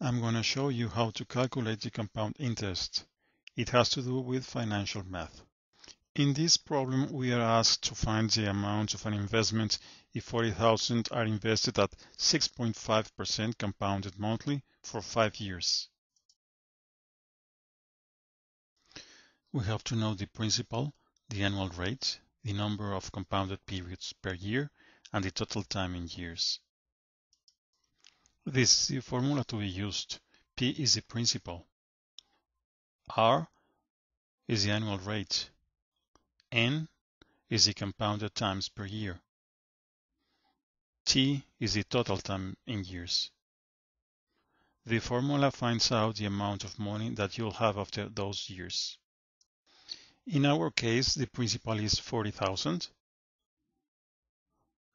I'm going to show you how to calculate the compound interest. It has to do with financial math. In this problem, we are asked to find the amount of an investment if 40,000 are invested at 6.5% compounded monthly for 5 years. We have to know the principal, the annual rate, the number of compounded periods per year, and the total time in years. This is the formula to be used. P is the principal, R is the annual rate, N is the compounded times per year, T is the total time in years. The formula finds out the amount of money that you'll have after those years. In our case, the principal is 40,000.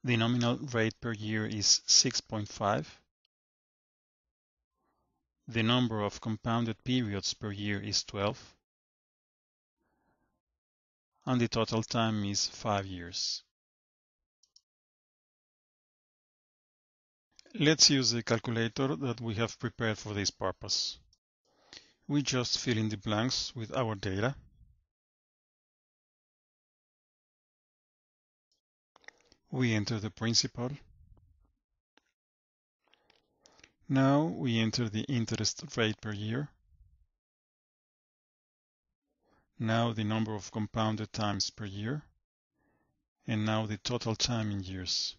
The nominal rate per year is 6.5. The number of compounded periods per year is 12. And the total time is 5 years. Let's use the calculator that we have prepared for this purpose. We just fill in the blanks with our data. We enter the principal. Now we enter the interest rate per year. Now the number of compounded times per year. And now the total time in years.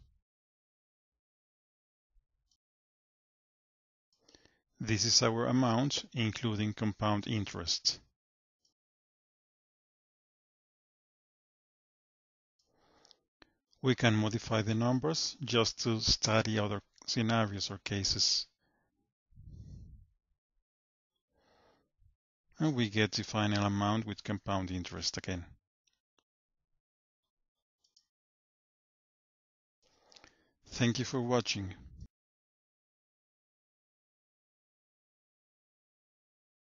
This is our amount, including compound interest. We can modify the numbers just to study other scenarios or cases. And we get the final amount with compound interest again. Thank you for watching.